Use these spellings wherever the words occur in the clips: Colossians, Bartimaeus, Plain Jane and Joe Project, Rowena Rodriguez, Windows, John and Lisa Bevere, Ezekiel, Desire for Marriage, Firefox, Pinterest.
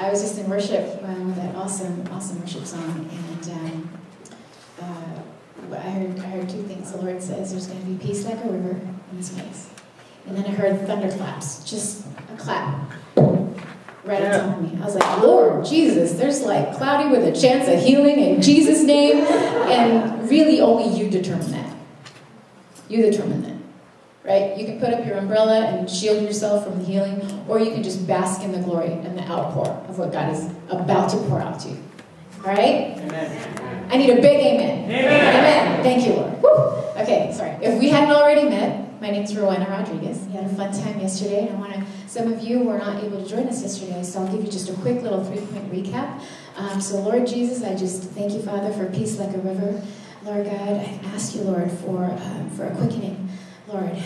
I was just in worship with that awesome worship song, and I heard two things. The Lord says there's going to be peace like a river in this place. And then I heard thunderclaps, just a clap right on top of me. I was like, Lord Jesus, there's like cloudy with a chance of healing in Jesus' name. And really only you determine that. You determine that. Right? You can put up your umbrella and shield yourself from the healing, or you can just bask in the glory and the outpour of what God is about to pour out to you. All right? Amen. I need a big amen. Amen. Amen. Thank you, Lord. Woo. Okay, sorry. If we hadn't already met, my name's Rowena Rodriguez. We had a fun time yesterday, and some of you were not able to join us yesterday, so I'll give you just a quick little three-point recap. So, Lord Jesus, I just thank you, Father, for peace like a river. Lord God, I ask you, Lord, for a quickening. Lord,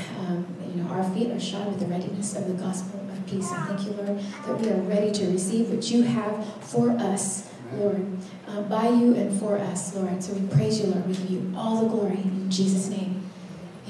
our feet are shod with the readiness of the gospel of peace. I thank you, Lord, that we are ready to receive what you have for us, Lord, by you and for us, Lord. So we praise you, Lord. We give you all the glory in Jesus' name.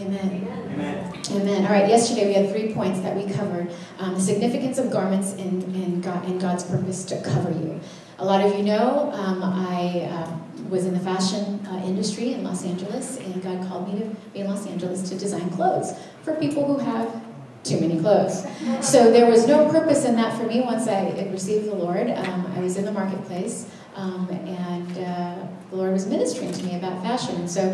Amen. Amen. Amen. All right, yesterday we had 3 points that we covered. The significance of garments and God's purpose to cover you. A lot of you know I was in the fashion industry in Los Angeles, and God called me to be in Los Angeles to design clothes for people who have too many clothes. So there was no purpose in that for me once I received the Lord. I was in the marketplace, and the Lord was ministering to me about fashion. And so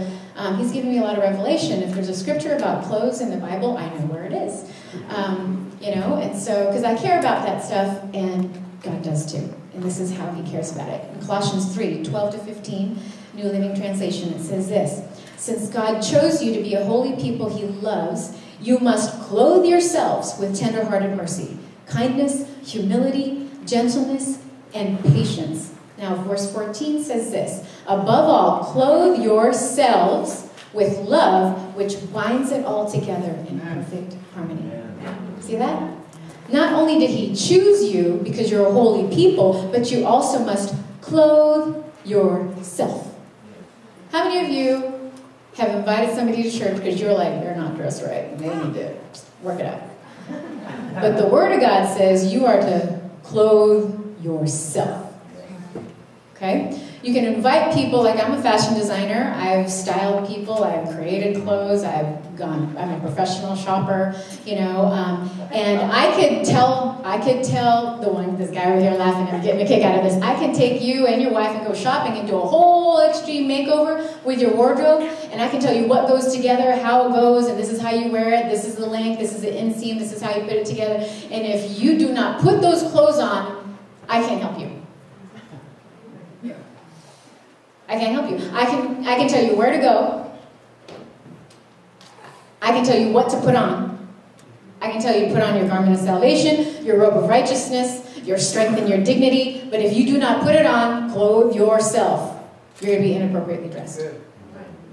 he's given me a lot of revelation. If there's a scripture about clothes in the Bible, I know where it is. And so, because I care about that stuff, and God does too. And this is how he cares about it. In Colossians 3, 12 to 15, New Living Translation, it says this: since God chose you to be a holy people he loves, you must clothe yourselves with tender-hearted mercy, kindness, humility, gentleness, and patience. Now, verse 14 says this: above all, clothe yourselves with love, which binds it all together in perfect harmony. See that? Not only did he choose you because you're a holy people, but you also must clothe yourself. How many of you have invited somebody to church because you're like, they're not dressed right, and they need to work it out? But the Word of God says you are to clothe yourself. Okay? You can invite people, like I'm a fashion designer, I've styled people, I've created clothes, I'm a professional shopper, and I could tell this guy over here laughing, I'm getting a kick out of this, I can take you and your wife and go shopping and do a whole extreme makeover with your wardrobe, and I can tell you what goes together, how it goes, and this is how you wear it, this is the length, this is the inseam, this is how you put it together, and if you do not put those clothes on, I can't help you. I can't help you. I can tell you where to go. I can tell you what to put on. I can tell you put on your garment of salvation, your robe of righteousness, your strength and your dignity. But if you do not put it on, clothe yourself, you're going to be inappropriately dressed.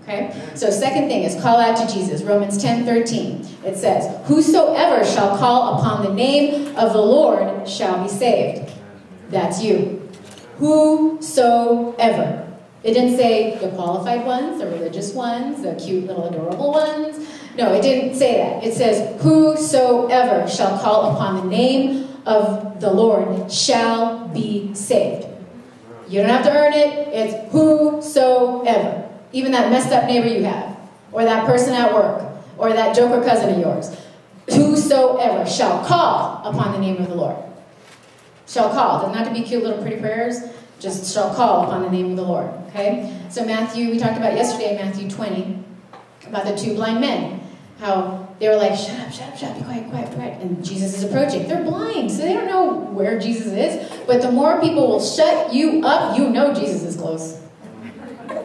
Okay? So second thing is call out to Jesus. Romans 10:13. It says, whosoever shall call upon the name of the Lord shall be saved. That's you. Whosoever. It didn't say the qualified ones, the religious ones, the cute little adorable ones. No, it didn't say that. It says, whosoever shall call upon the name of the Lord shall be saved. You don't have to earn it. It's whosoever. Even that messed up neighbor you have, or that person at work, or that joker cousin of yours. Whosoever shall call upon the name of the Lord. Shall call. Doesn't have to be cute little pretty prayers. Just shall call upon the name of the Lord, okay? So Matthew, we talked about yesterday, Matthew 20, about the two blind men, how they were like, shut up, be quiet, quiet, quiet, and Jesus is approaching. They're blind, so they don't know where Jesus is, but the more people will shut you up, you know Jesus is close,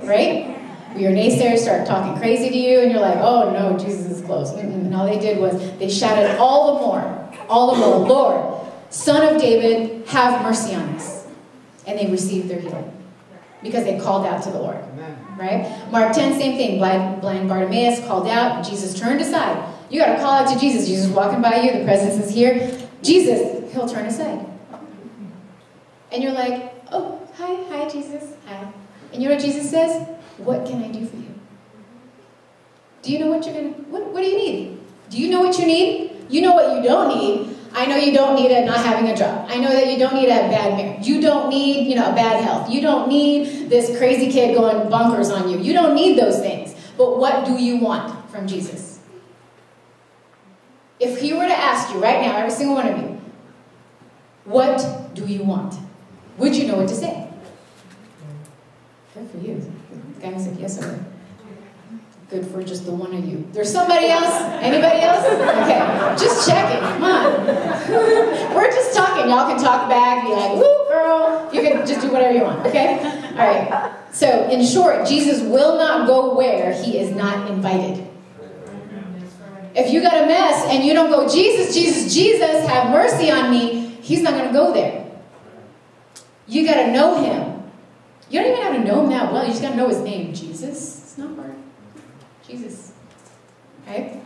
right? Your naysayers start talking crazy to you, and you're like, oh no, Jesus is close, and all they did was they shouted all the more, Lord, Son of David, have mercy on us. And they received their healing because they called out to the Lord. Amen. Right? Mark 10, same thing. Blind Bartimaeus called out. Jesus turned aside. You got to call out to Jesus. Jesus is walking by you. The presence is here. Jesus, he'll turn aside. And you're like, oh, hi, Jesus, hi. And you know what Jesus says? What can I do for you? Do you know what you're going to, what do you need? Do you know what you need? You know what you don't need. I know you don't need it not having a job. I know that you don't need a bad marriage. You don't need, bad health. You don't need this crazy kid going bonkers on you. You don't need those things. But what do you want from Jesus? If he were to ask you right now, every single one of you, what do you want? Would you know what to say? Good for you. The guy was like, yes, sir. Good for just the one of you. There's somebody else? Anybody else? Okay, just checking. Come on. We're just talking. Y'all can talk back, be like, woo, girl. You can just do whatever you want, okay? All right. So, in short, Jesus will not go where he is not invited. If you got a mess and you don't go, Jesus, Jesus, Jesus, have mercy on me, he's not going to go there. You got to know him. You don't even have to know him that well. You just got to know his name, Jesus. It's not hard. Jesus, right?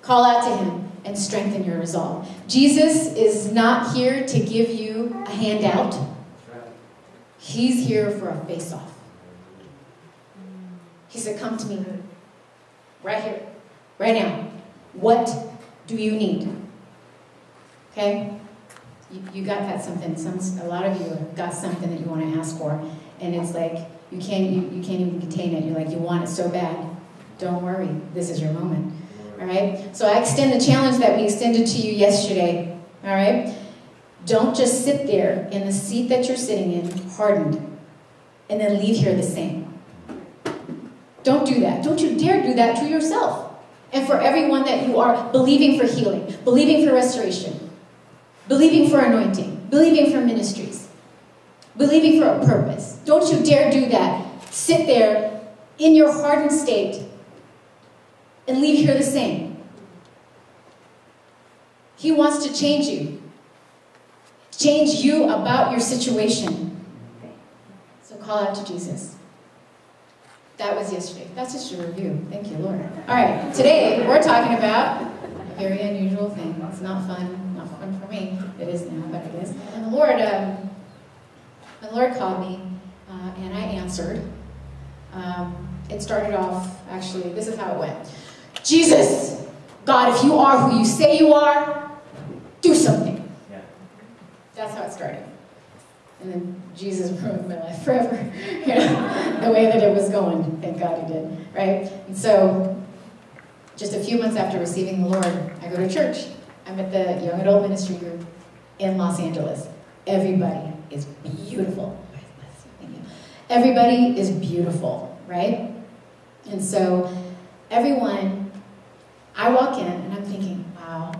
Call out to him and strengthen your resolve. Jesus is not here to give you a handout. He's here for a face-off. He said, come to me right here, right now. What do you need? Okay? You got that something. A lot of you have got something that you want to ask for, and it's like you can't even contain it. You're like, you want it so bad. Don't worry, this is your moment, all right? So I extend the challenge that we extended to you yesterday, all right? Don't just sit there in the seat that you're sitting in, hardened, and then leave here the same. Don't do that. Don't you dare do that to yourself. And for everyone that you are believing for healing, believing for restoration, believing for anointing, believing for ministries, believing for a purpose. Don't you dare do that. Sit there in your hardened state and leave here the same. He wants to change you. Change you about your situation. So call out to Jesus. That was yesterday. That's just your review. Thank you, Lord. All right, today we're talking about a very unusual thing. It's not fun. Not fun for me. It is now, but it is. And the Lord called me, and I answered. It started off, actually, this is how it went. Jesus, God, if you are who you say you are, do something. Yeah. That's how it started. And then Jesus ruined my life forever. The way that it was going, thank God he did, right? And so, just a few months after receiving the Lord, I go to church. I'm at the Young Adult Ministry Group in Los Angeles. Everybody is beautiful. Everybody is beautiful, right? And so everyone, I walk in and I'm thinking, wow,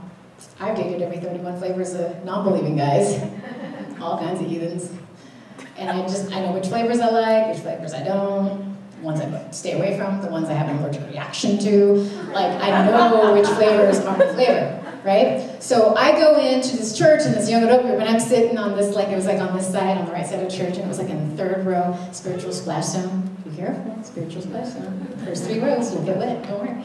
I've dated every 31 flavors of non-believing guys, all kinds of heathens. And I know which flavors I like, which flavors I don't, the ones I stay away from, the ones I have an allergic reaction to. Like, I know which flavors are my flavor. Right? So I go into this church and this young adult group, and I'm sitting on this, like, it was like on this side, on the right side of church, and it was like in the third row, spiritual splash zone. Be careful, spiritual splash zone. First three rows, you'll get wet, don't worry.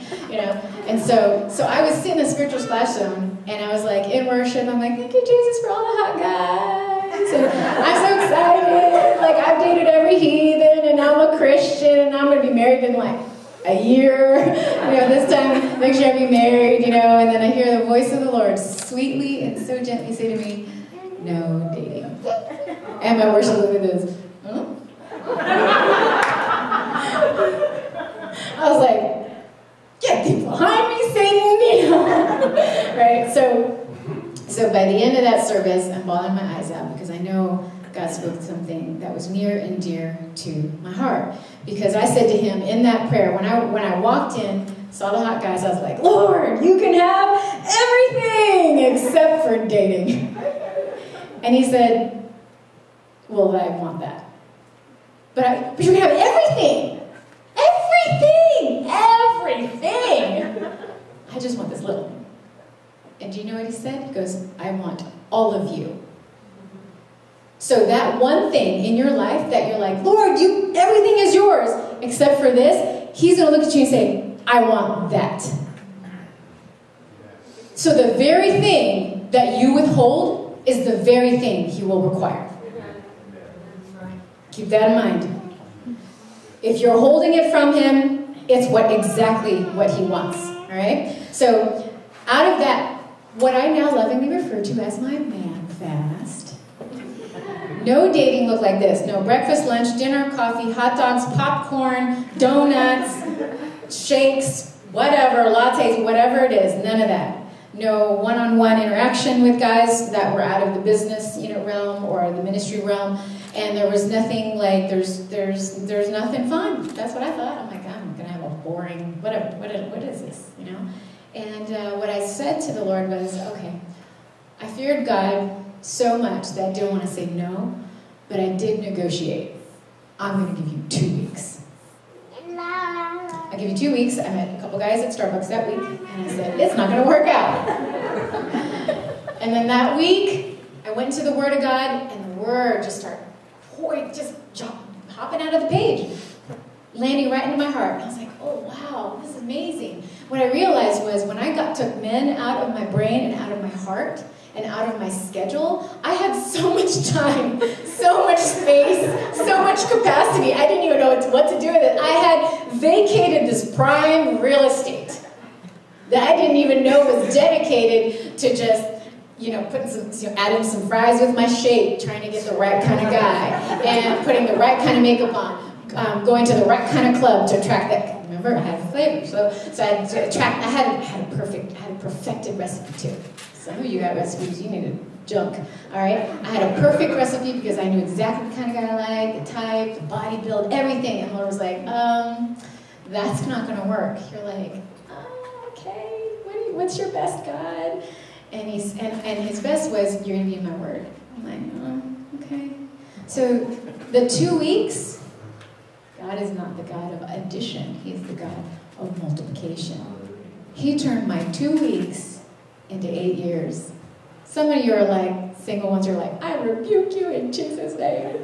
And so I was sitting in the spiritual splash zone, and I was like in worship, I'm like, thank you, Jesus, for all the hot guys. And I'm so excited. Like, I've dated every heathen, and now I'm a Christian, and I'm going to be married in like a year, this time, make sure I be married, and then I hear the voice of the Lord sweetly and so gently say to me, no dating. And my worship leader goes, huh? I was like, get thee behind me, Satan! Right? So by the end of that service, I'm bawling my eyes out because I know God spoke something that was near and dear to my heart. Because I said to him in that prayer, when I walked in, saw the hot guys, I was like, Lord, you can have everything except for dating. And he said, well, I want that. But you can have everything. Everything. Everything. I just want this little. And do you know what he said? He goes, I want all of you. So that one thing in your life that you're like, Lord, everything is yours except for this, he's going to look at you and say, I want that. So the very thing that you withhold is the very thing he will require. Keep that in mind. If you're holding it from him, it's exactly what he wants. All right? So out of that what I now lovingly refer to as my man fast. No dating looked like this. No breakfast, lunch, dinner, coffee, hot dogs, popcorn, donuts, shakes, whatever, lattes, whatever it is, none of that. No one-on-one interaction with guys that were out of the business realm or the ministry realm, and there was nothing like, there's nothing fun. That's what I thought. I'm like, I'm going to have a boring, whatever, what is this, And what I said to the Lord was, okay, I feared God so much that I didn't want to say no, but I did negotiate. I'm going to give you 2 weeks. I'll give you 2 weeks. I met a couple guys at Starbucks that week, and I said, it's not going to work out. And then that week, I went to the Word of God, and the Word just started pouring, just hopping out of the page, landing right into my heart. And I was like, oh, wow, this is amazing. What I realized was when I took men out of my brain and out of my heart and out of my schedule, I had so much time, so much space, so much capacity. I didn't even know what to do with it. I had vacated this prime real estate that I didn't even know was dedicated to just, putting adding some fries with my shake, trying to get the right kind of guy, and putting the right kind of makeup on, going to the right kind of club to attract that. I had flavor, so I had to attract. I had a perfected recipe too. Some of you had recipes you needed junk. All right, I had a perfect recipe because I knew exactly the kind of guy I like, the type, the body build, everything. And Lord was like, that's not going to work. You're like, oh, okay, what's your best, God? And his best was, you're going to be in my word. I'm like, oh, okay. So the 2 weeks. God is not the God of addition. He is the God of multiplication. He turned my 2 weeks into 8 years. Some of you are like, single ones are like, I rebuke you in Jesus' name.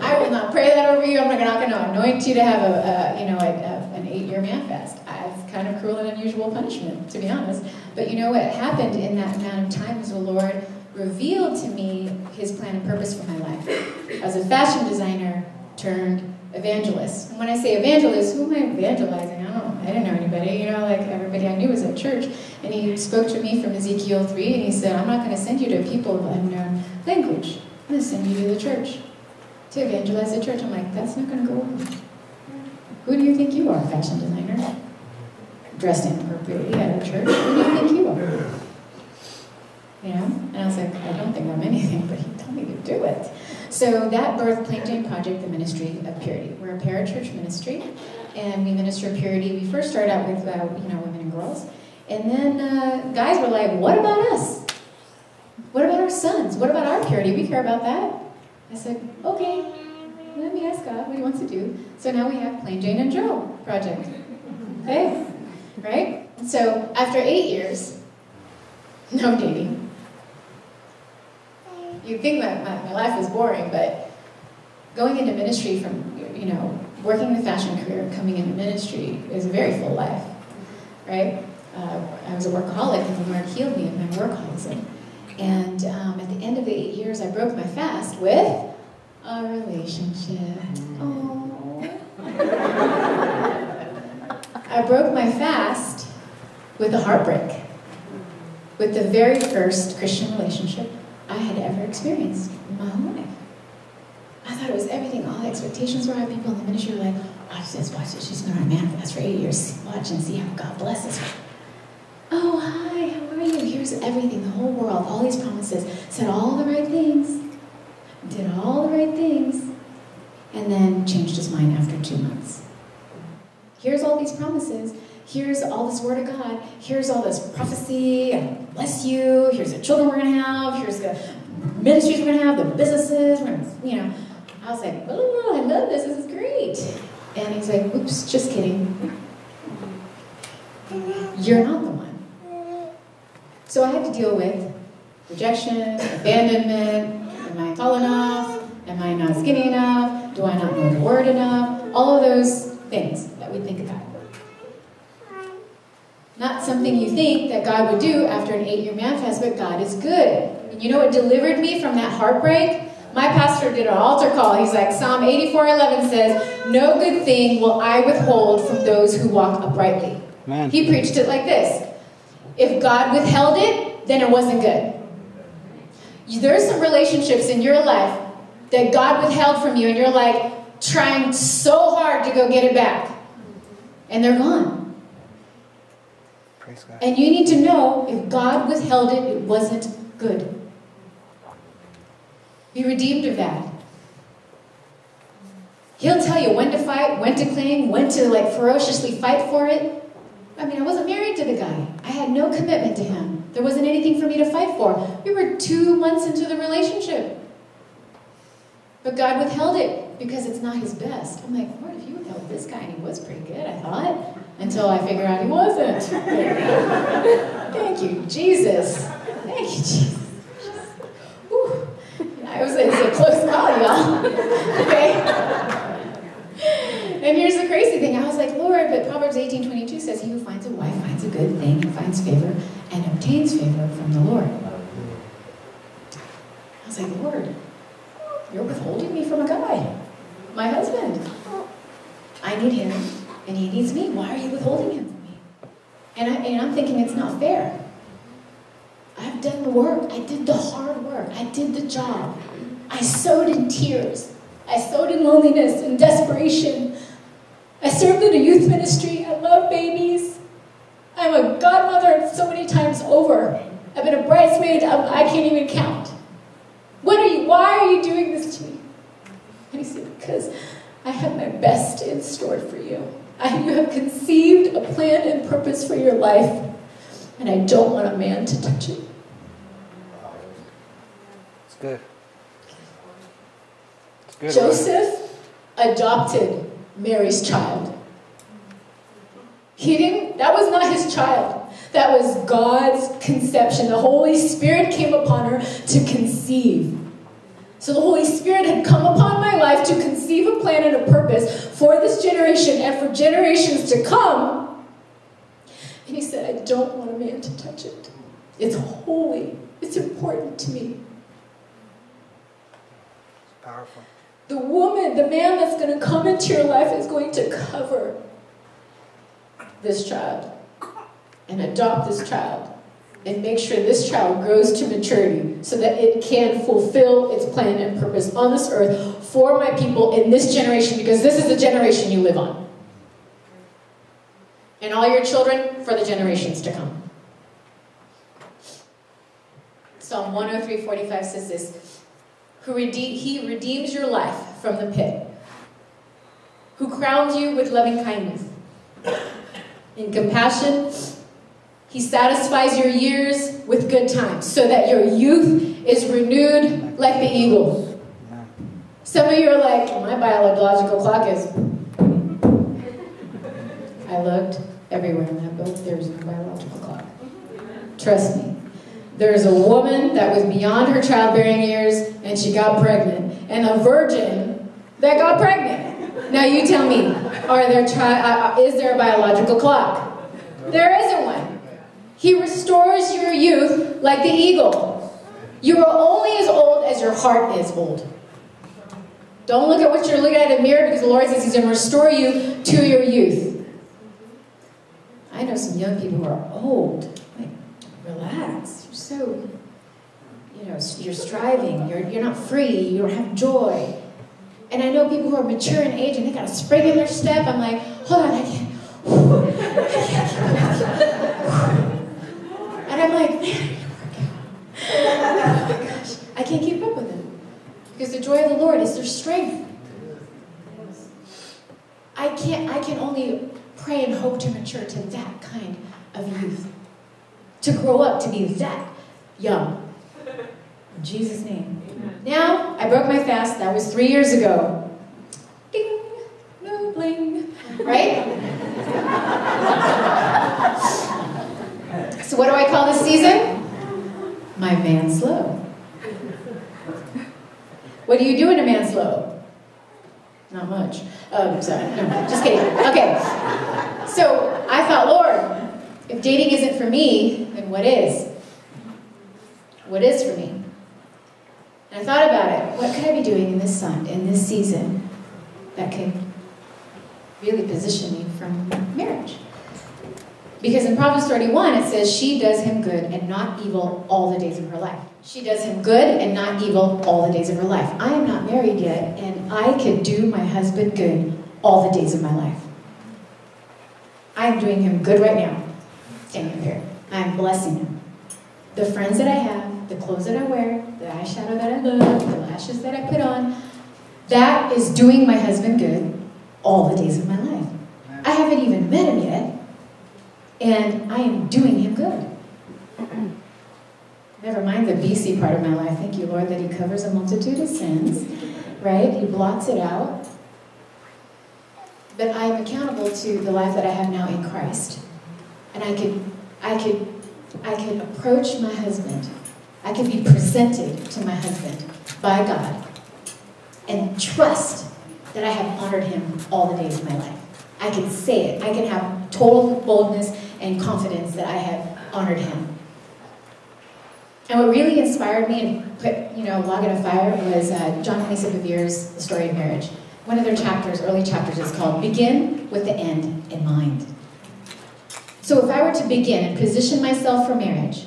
I will not pray that over you. I'm not going to anoint you to have an 8-year man fast. It's kind of cruel and unusual punishment, to be honest. But you know what happened in that amount of time is the Lord revealed to me his plan and purpose for my life. As a fashion designer turned evangelist. And when I say evangelist, who am I evangelizing? I didn't know anybody, like everybody I knew was at church. And he spoke to me from Ezekiel 3, and he said, I'm not going to send you to people of unknown language. I'm going to send you to the church, to evangelize the church. I'm like, that's not going to go well. Who do you think you are, fashion designer? Dressed inappropriately at a church? Who do you think you are? And I was like, I don't think I'm anything, but he told me to do it. So that birthed Plain Jane Project, the Ministry of Purity. We're a parachurch ministry, and we minister purity. We first started out with women and girls, and then guys were like, "What about us? What about our sons? What about our purity? We care about that." I said, "Okay, let me ask God what He wants to do." So now we have Plain Jane and Joe Project. Okay, right? So after 8 years, no dating. You'd think that my life was boring, but going into ministry from, working the fashion career, coming into ministry is a very full life, right? I was a workaholic, and the Lord healed me of my workaholism. And at the end of the 8 years, I broke my fast with a relationship. Oh. I broke my fast with a heartbreak, with the very first Christian relationship I had ever experienced in my whole life. I thought it was everything. All the expectations were high. People in the ministry were like, watch this, she's going to manifest for 8 years. Watch and see how God blesses her. Oh, hi, how are you? Here's everything, the whole world, all these promises. Said all the right things. Did all the right things. And then changed his mind after 2 months. Here's all these promises. Here's all this word of God. Here's all this prophecy. Bless you. Here's the children we're going to have. Here's the ministries we're going to have, the businesses. I was like, oh, I love this. This is great. And he's like, oops, just kidding. You're not the one. So I had to deal with rejection, abandonment. Am I tall enough? Am I not skinny enough? Do I not know the word enough? All of those things that we think about. Not something you think that God would do after an 8-year man fast, but God is good. And you know what delivered me from that heartbreak? My pastor did an altar call. He's like, Psalm 84:11 says, no good thing will I withhold from those who walk uprightly. Man. He preached it like this. If God withheld it, then it wasn't good. There's some relationships in your life that God withheld from you, and you're like trying so hard to go get it back, and they're gone. Praise God. And you need to know, if God withheld it, it wasn't good. Be redeemed of that. He'll tell you when to fight, when to cling, when to like ferociously fight for it. I mean, I wasn't married to the guy. I had no commitment to him. There wasn't anything for me to fight for. We were 2 months into the relationship. But God withheld it because it's not his best. I'm like, Lord, if you withheld this guy, and he was pretty good, I thought, until I figured out he wasn't. Thank you, Jesus. Thank you, Jesus. Whew. I was in a close call, y'all. Okay? And here's the crazy thing. I was like, Lord, but Proverbs 18:22 says, he who finds a wife finds a good thing and finds favor and obtains favor from the Lord. I was like, Lord, you're withholding me from a guy, my husband. I need him, and he needs me. Why are you withholding him from me? And I'm thinking it's not fair. I've done the work. I did the hard work. I did the job. I sowed in tears. I sowed in loneliness and desperation. I served in a youth ministry. I love babies. I'm a godmother so many times over. I've been a bridesmaid. I can't even count. Why are you doing this to me? And he said, because I have my best in store for you. You have conceived a plan and purpose for your life, and I don't want a man to touch it. It's good. It's good. Joseph adopted Mary's child. He didn't, that was not his child. That was God's conception. The Holy Spirit came upon her to conceive. So the Holy Spirit had come upon my life to conceive a plan and a purpose for this generation and for generations to come. And he said, I don't want a man to touch it. It's holy. It's important to me. It's powerful. The woman, the man that's going to come into your life is going to cover this child and adopt this child and make sure this child grows to maturity so that it can fulfill its plan and purpose on this earth for my people in this generation, because this is the generation you live on. And all your children for the generations to come. Psalm 103:45 says this, He redeems your life from the pit, who crowns you with loving kindness. In compassion, he satisfies your years with good times so that your youth is renewed like the eagle. Some of you are like, my biological clock is... I looked everywhere in that book. There's no biological clock. Trust me. There's a woman that was beyond her childbearing years, and she got pregnant. And a virgin that got pregnant. Now you tell me, is there a biological clock? There isn't one. He restores your youth like the eagle. You are only as old as your heart is old. Don't look at what you're looking at in the mirror, because the Lord says he's going to restore you to your youth. I know some young people who are old. Like, relax. You're so, you're striving. You're not free. You don't have joy. And I know people who are mature in age and they got a spring in their step. I'm like, hold on, I can't. And I'm like, man, oh my gosh, I can't keep up with him. Because the joy of the Lord is their strength. I can only pray and hope to mature to that kind of youth. To grow up, to be that young. In Jesus' name. Amen. Now, I broke my fast. That was 3 years ago. Ding, no bling. Right? So what do I call this season? My man slow. What do you do in a man slow? Not much. Sorry, never mind. Just kidding. Okay. So I thought, Lord, if dating isn't for me, then what is? What is for me? And I thought about it. What could I be doing in this season, that could really position me from marriage? Because in Proverbs 31, it says, she does him good and not evil all the days of her life. She does him good and not evil all the days of her life. I am not married yet, and I could do my husband good all the days of my life. I am doing him good right now, standing up here. I am blessing him. The friends that I have, the clothes that I wear, the eyeshadow that I love, the lashes that I put on, that is doing my husband good all the days of my life. I haven't even met him yet, and I am doing him good. Never mind the BC part of my life. Thank you, Lord, that he covers a multitude of sins, right? He blots it out. But I am accountable to the life that I have now in Christ. And I could approach my husband. I could be presented to my husband by God and trust that I have honored him all the days of my life. I can say it. I can have total boldness and confidence that I have honored him. And what really inspired me and put, you know, log in a fire was John and Lisa Bevere's The Story of Marriage. One of their chapters, early chapters, is called Begin with the End in Mind. So if I were to begin and position myself for marriage,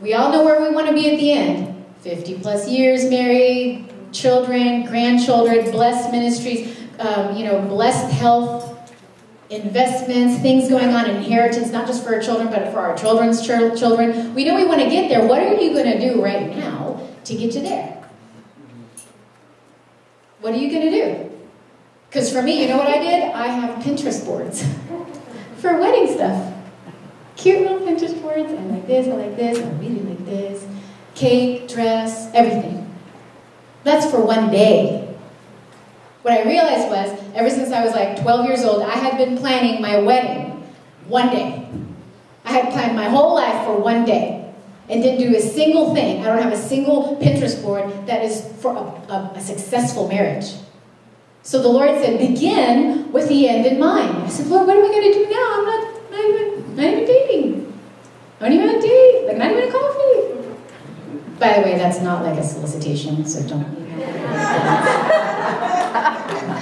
we all know where we want to be at the end. 50 plus years married, children, grandchildren, blessed ministries, blessed health, investments, things going on, inheritance, not just for our children, but for our children's children. We know we want to get there. What are you going to do right now to get you there? What are you going to do? Because for me, you know what I did? I have Pinterest boards for wedding stuff. Cute little Pinterest boards. I like this, I like this, I really like this. Cake, dress, everything. That's for one day. What I realized was, ever since I was like 12 years old, I had been planning my wedding one day. I had planned my whole life for one day and didn't do a single thing. I don't have a single Pinterest board that is for a successful marriage. So the Lord said, begin with the end in mind. I said, Lord, what are we going to do now? I'm not even dating. I don't even have a date. Like, not even a coffee. By the way, that's not like a solicitation, so don't.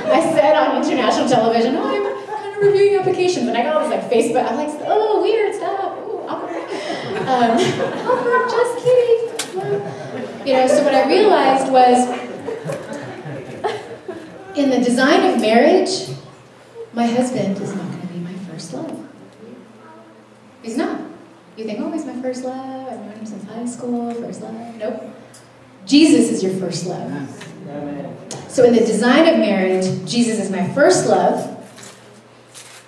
I said on international television, oh, I'm kind of reviewing applications, and I got all this like Facebook. I'm like, oh, weird stuff. Ooh, awkward. Awkward, just kidding. You know, so what I realized was, in the design of marriage, my husband is not going to be my first love. He's not. You think, oh, he's my first love. I've known him since high school, first love. Nope. Jesus is your first love. Amen. So in the design of marriage, Jesus is my first love,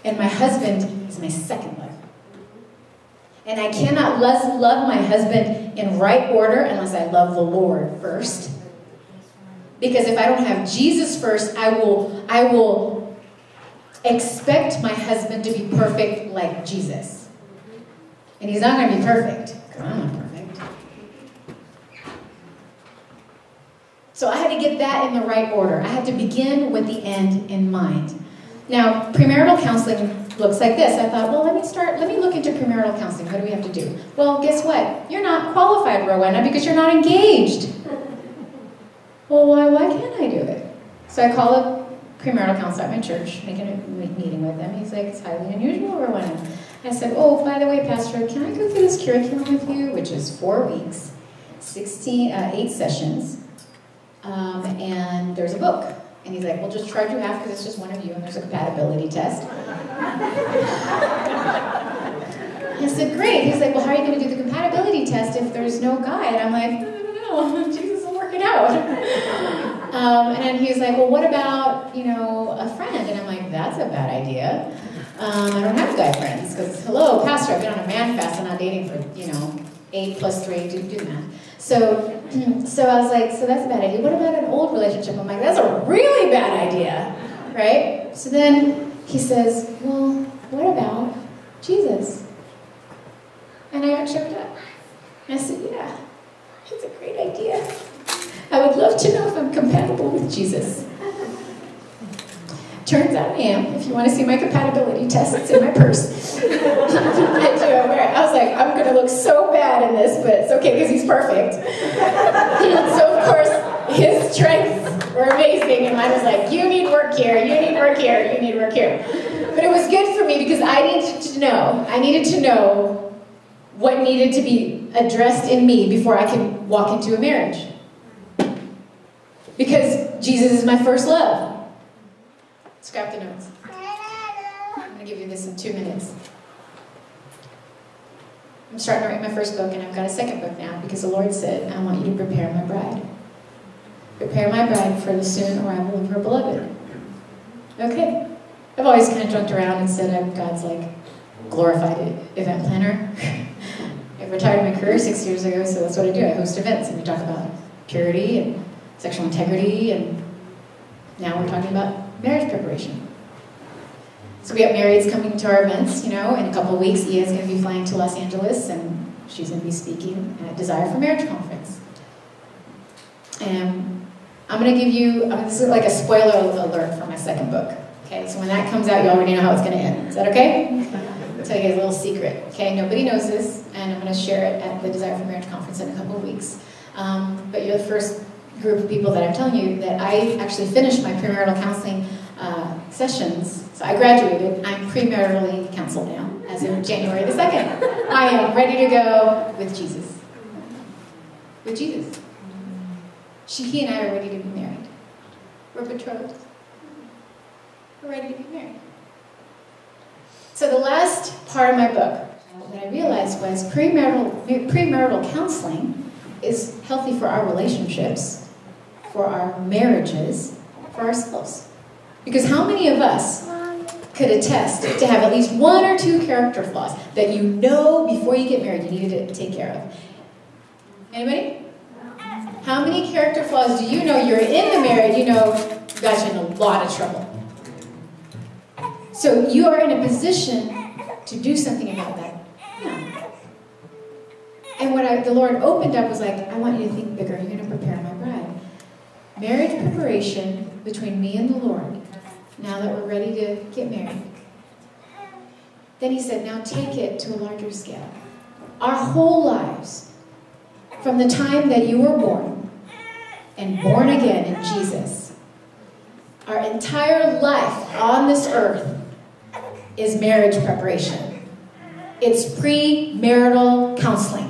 and my husband is my second love. And I cannot love my husband in right order unless I love the Lord first. Because if I don't have Jesus first, I will expect my husband to be perfect like Jesus. And he's not going to be perfect, because I'm not perfect. So I had to get that in the right order. I had to begin with the end in mind. Now, premarital counseling looks like this. I thought, well, let me look into premarital counseling. What do we have to do? Well, guess what? You're not qualified, Rowena, because you're not engaged. Well, why can't I do it? So I call a premarital counselor at my church, making a meeting with him. He's like, it's highly unusual, Rowena. I said, oh, by the way, Pastor, can I go through this curriculum with you, which is 4 weeks, 8 sessions, and there's a book. And he's like, we'll just charge you half because it's just one of you, and there's a compatibility test. I said, great. He's like, well, how are you going to do the compatibility test if there's no guide? I'm like, I don't know. Jesus. Out. And then he was like, well, what about, a friend? And I'm like, that's a bad idea. I don't have guy friends, because, hello, Pastor, I've been on a man fast, and I'm dating for, 8 plus 3, do the math. So I was like, so that's a bad idea. What about an old relationship? I'm like, that's a really bad idea, right? So then he says, well, what about Jesus? And I got choked up. And I said, yeah, that's a great idea. I would love to know if I'm compatible with Jesus. Turns out I am. If you want to see my compatibility test, it's in my purse. I do. I was like, I'm going to look so bad in this, but it's okay because he's perfect. So, of course, his strengths were amazing, and mine was like, you need work here, you need work here, you need work here. But it was good for me because I needed to know what needed to be addressed in me before I could walk into a marriage. Because Jesus is my first love. Scrap the notes. I'm going to give you this in 2 minutes. I'm starting to write my first book, and I've got a second book now because the Lord said, I want you to prepare my bride. Prepare my bride for the soon arrival of her beloved. Okay. I've always kind of joked around and said God's like glorified event planner. I retired my career 6 years ago, so that's what I do. I host events, and we talk about purity and sexual integrity, and now we're talking about marriage preparation. So we have marrieds coming to our events, you know, in a couple of weeks. Ia's going to be flying to Los Angeles, and she's going to be speaking at Desire for Marriage conference. And I'm going to give you, this is like a spoiler alert for my second book. Okay, so when that comes out, you already know how it's going to end. Is that okay? I'll tell you guys a little secret. Okay, nobody knows this, and I'm going to share it at the Desire for Marriage conference in a couple of weeks. But you're the first group of people that I'm telling you that I actually finished my premarital counseling sessions. So I graduated. I'm premaritally counseled now, as of January the 2nd. I am ready to go with Jesus. With Jesus. He and I are ready to be married. We're betrothed. We're ready to be married. So the last part of my book that I realized was premarital counseling is healthy for our relationships, for our marriages, for ourselves. Because how many of us could attest to have at least one or two character flaws that you know before you get married you needed to take care of? Anybody? How many character flaws do you know you're in the marriage, you know you got you in a lot of trouble? So you are in a position to do something about that. Yeah. And what the Lord opened up was like, I want you to think bigger. You're going to prepare my bride. Marriage preparation between me and the Lord, now that we're ready to get married. Then he said, now take it to a larger scale. Our whole lives, from the time that you were born, and born again in Jesus. Our entire life on this earth is marriage preparation. It's premarital counseling.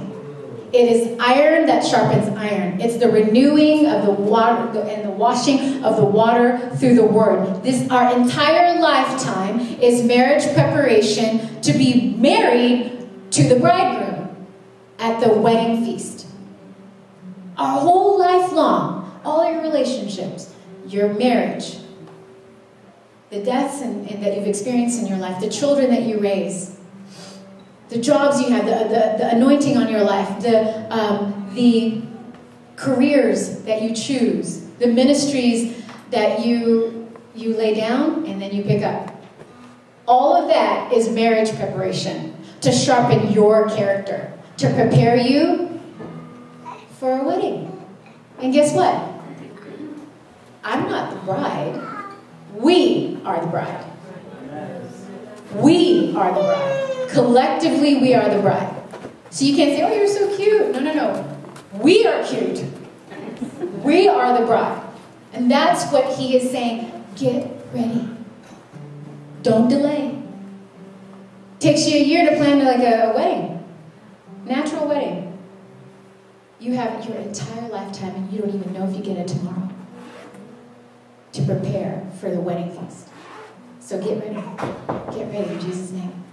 It is iron that sharpens iron. It's the renewing of the water and the washing of the water through the word. This, our entire lifetime, is marriage preparation to be married to the bridegroom at the wedding feast. Our whole life long, all your relationships, your marriage, the deaths and that you've experienced in your life, the children that you raise, the jobs you have, the anointing on your life, the careers that you choose, the ministries that you lay down and then you pick up. All of that is marriage preparation to sharpen your character, to prepare you for a wedding. And guess what? I'm not the bride. We are the bride. We are the bride. Collectively, we are the bride. So you can't say, oh, you're so cute. No, no, no. We are cute. We are the bride. And that's what he is saying. Get ready. Don't delay. Takes you a year to plan like a wedding. Natural wedding. You have your entire lifetime, and you don't even know if you get it tomorrow, to prepare for the wedding feast. So get ready. Get ready in Jesus' name.